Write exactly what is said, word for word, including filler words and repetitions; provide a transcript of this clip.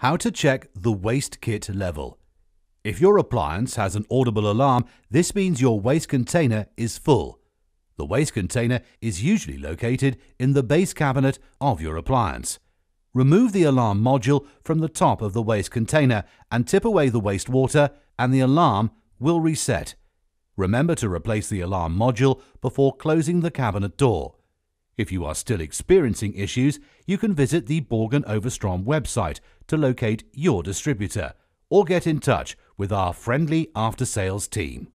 How to check the waste kit level. If your appliance has an audible alarm, this means your waste container is full. The waste container is usually located in the base cabinet of your appliance. Remove the alarm module from the top of the waste container and tip away the wastewater, and the alarm will reset. Remember to replace the alarm module before closing the cabinet door. If you are still experiencing issues, you can visit the Borgen Overstrom website to locate your distributor, or get in touch with our friendly after-sales team.